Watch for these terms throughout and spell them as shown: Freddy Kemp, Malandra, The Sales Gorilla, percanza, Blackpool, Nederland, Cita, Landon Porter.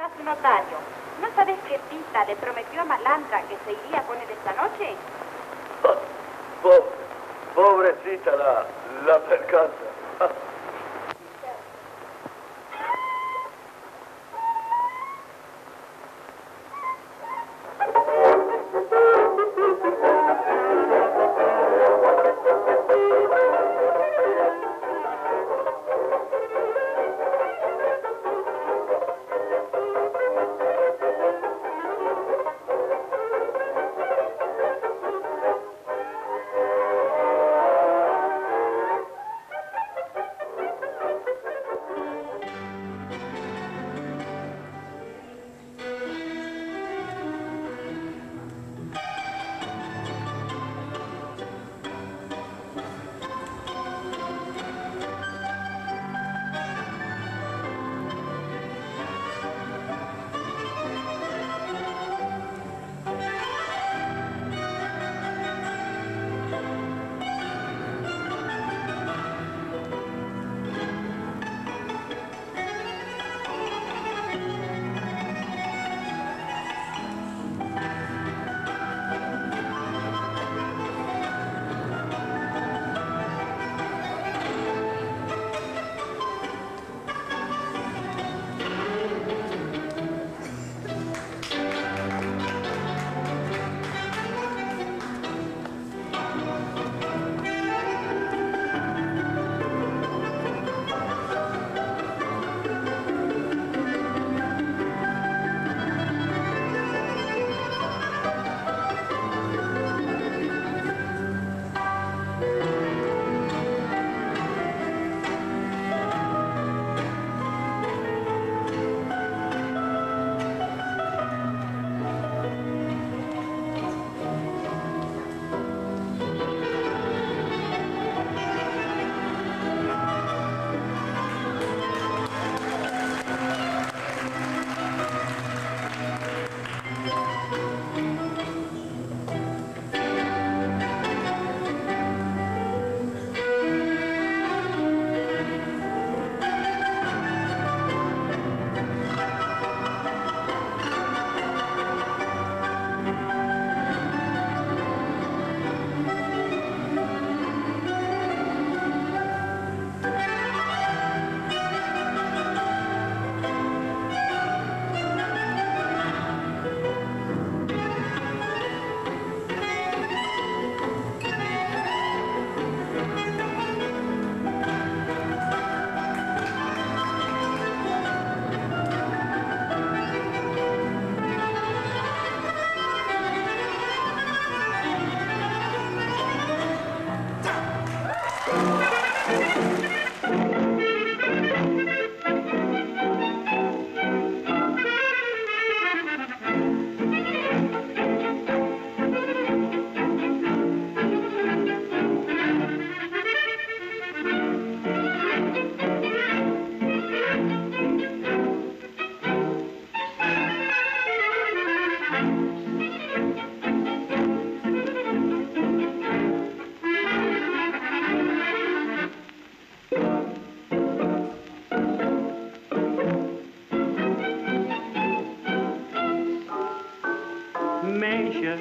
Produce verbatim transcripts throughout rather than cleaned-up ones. a su notario. ¿No sabes que Cita le prometió a Malandra que se iría con él esta noche? Po pobrecita la, la percanza. Thank you.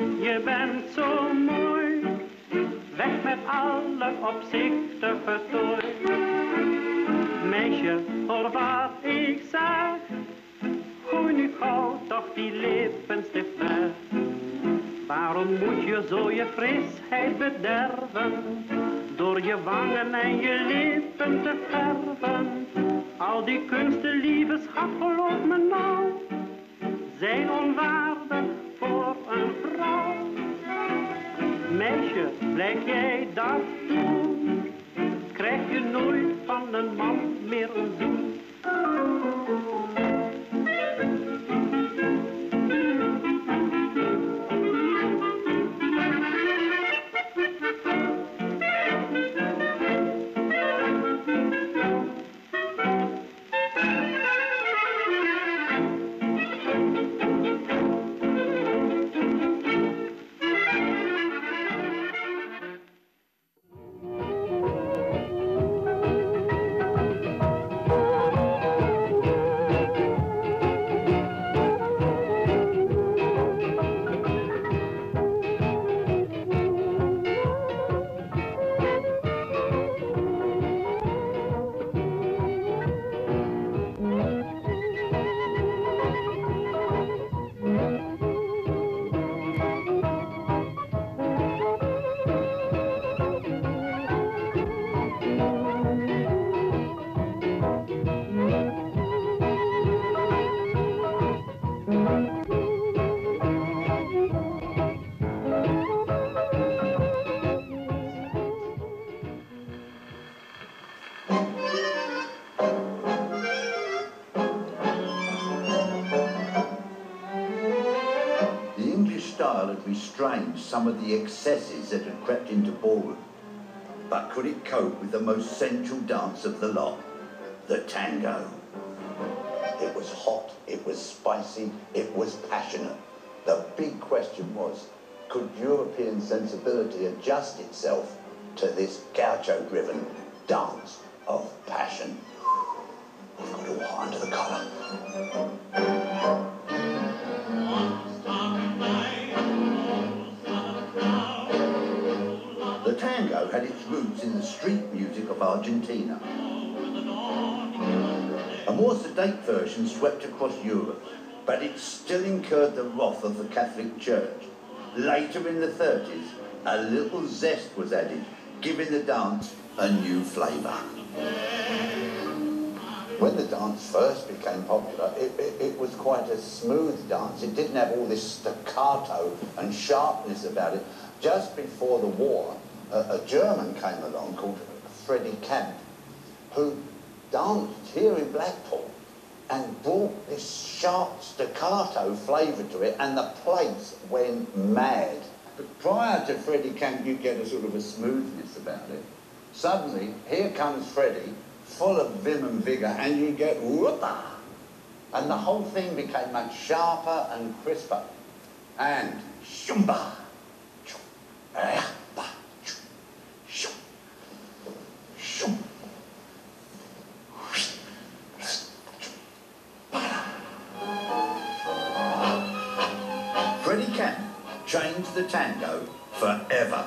strange some of the excesses that had crept into ballroom, but could it cope with the most sensual dance of the lot, the tango? It was hot, it was spicy, it was passionate. The big question was, could European sensibility adjust itself to this gaucho-driven dance of passion? I've got all under the collar. The tango had its roots in the street music of Argentina. A more sedate version swept across Europe, but it still incurred the wrath of the Catholic Church. Later in the thirties, a little zest was added, giving the dance a new flavour. When the dance first became popular, it, it, it was quite a smooth dance. It didn't have all this staccato and sharpness about it. Just before the war, a, a German came along called Freddy Kemp, who danced here in Blackpool and brought this sharp staccato flavour to it, and the place went mad. But prior to Freddy Kemp, you get a sort of a smoothness about it. Suddenly, here comes Freddy, full of vim and vigour, and you get whoopah! And the whole thing became much sharper and crisper. And shumba! Freddy Kemp changed the tango forever.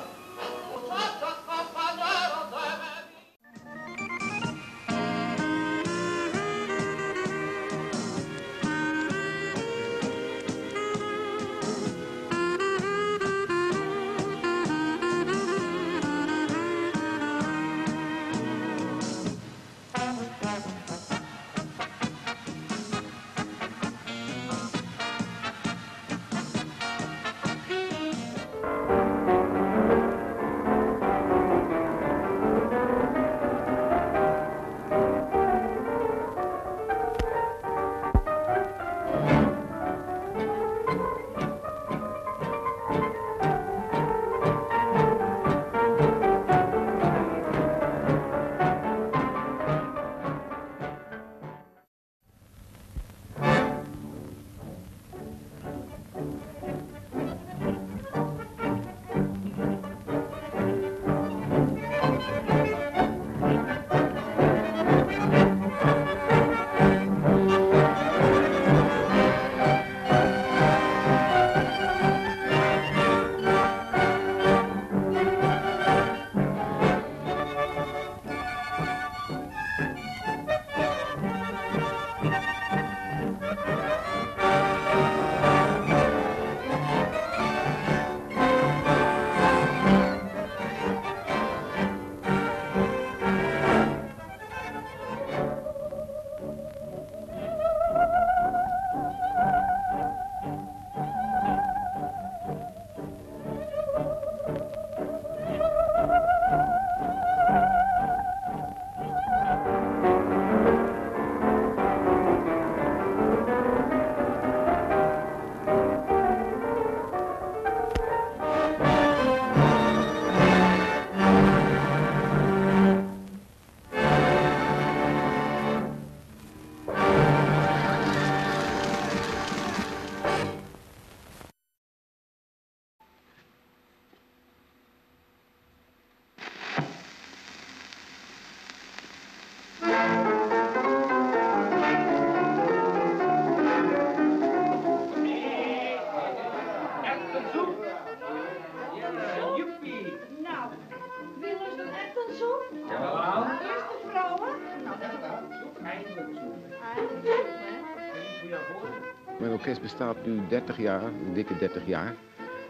Mijn orkest bestaat nu dertig jaar, een dikke dertig jaar.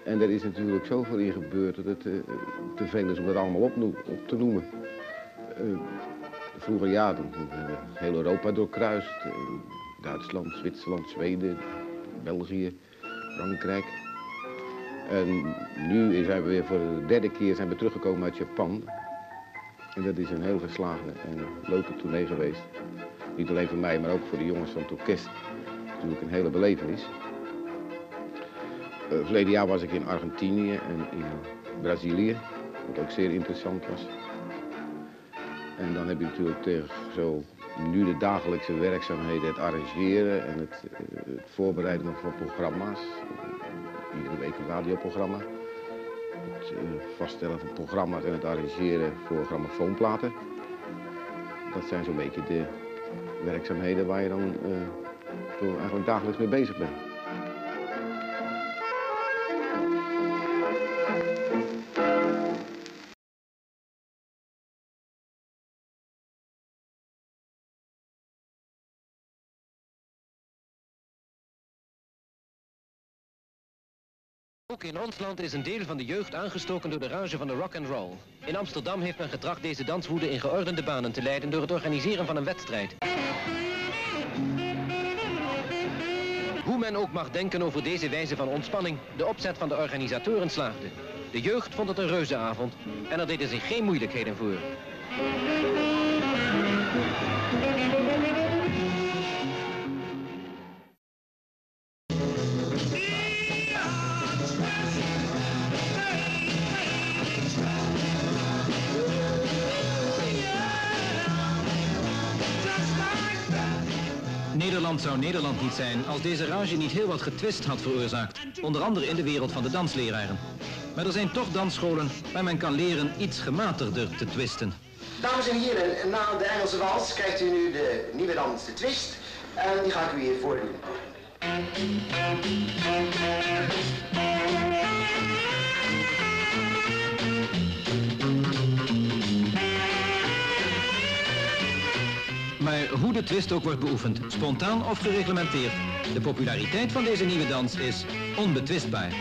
En er is natuurlijk zoveel in gebeurd dat het uh, te veel is om dat allemaal op, op te noemen. Uh, vroeger ja, toen, uh, heel Europa doorkruist. Uh, Duitsland, Zwitserland, Zweden, België, Frankrijk. En nu zijn we weer voor de derde keer zijn we teruggekomen uit Japan. En dat is een heel geslaagde en leuke tournee geweest. Niet alleen voor mij, maar ook voor de jongens van het orkest. Natuurlijk een hele belevenis. Uh, verleden jaar was ik in Argentinië en in Brazilië, wat ook zeer interessant was. En dan heb je natuurlijk tegen zo nu de dagelijkse werkzaamheden, het arrangeren en het, het voorbereiden van programma's. Iedere week een radioprogramma. Het uh, vaststellen van programma's en het arrangeren voor grammofoonplaten. Dat zijn zo'n beetje de werkzaamheden waar je dan uh, toch eigenlijk dagelijks mee bezig bent. Ook in ons land is een deel van de jeugd aangestoken door de rage van de rock and roll. In Amsterdam heeft men getracht deze danswoede in geordende banen te leiden door het organiseren van een wedstrijd. Hoe men ook mag denken over deze wijze van ontspanning, de opzet van de organisatoren slaagde. De jeugd vond het een reuzenavond en er deden zich geen moeilijkheden voor. Nederland zou Nederland niet zijn als deze rage niet heel wat getwist had veroorzaakt, onder andere in de wereld van de dansleraren. Maar er zijn toch dansscholen waar men kan leren iets gematigder te twisten. Dames en heren, na de Engelse wals krijgt u nu de nieuwe dans, de twist, en die ga ik u hier voordoen. Maar hoe de twist ook wordt beoefend, spontaan of gereglementeerd, de populariteit van deze nieuwe dans is onbetwistbaar.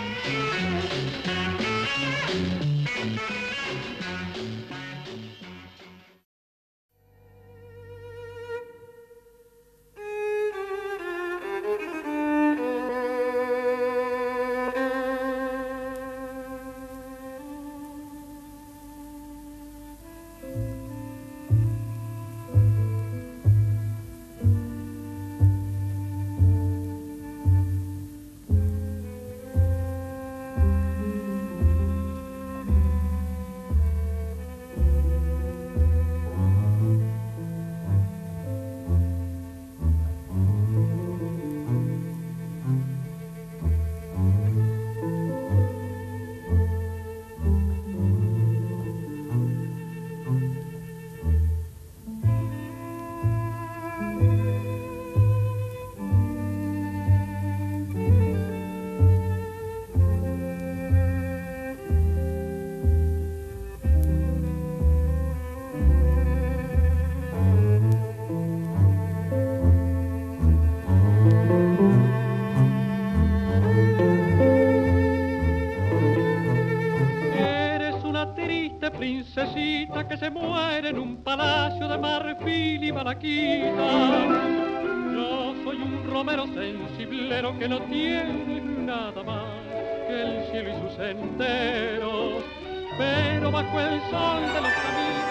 Cita que se muere en un palacio de marfil y malaquita. Yo soy un romero sensiblero que no tiene nada más que el cielo y sus senderos, pero bajo el sol de los caminos.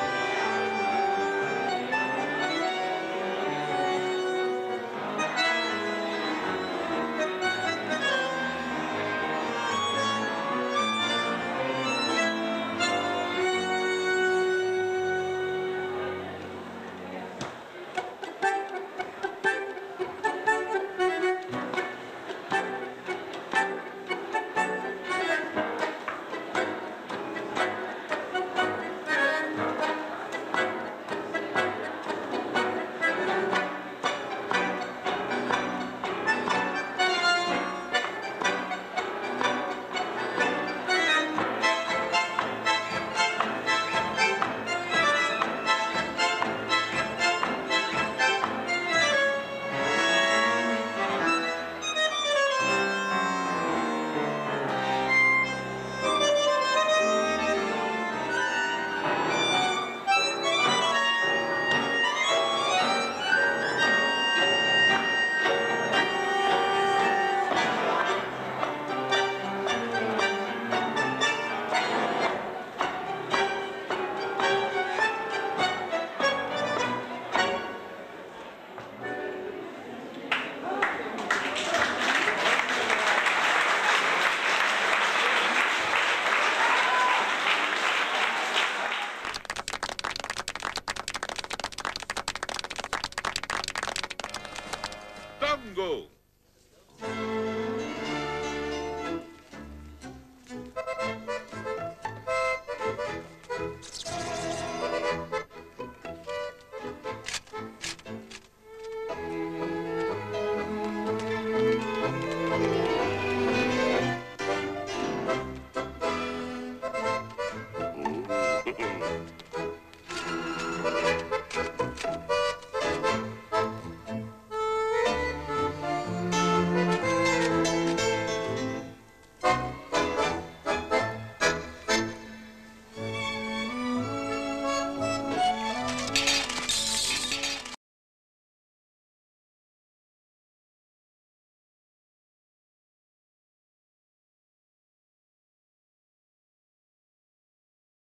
Tango.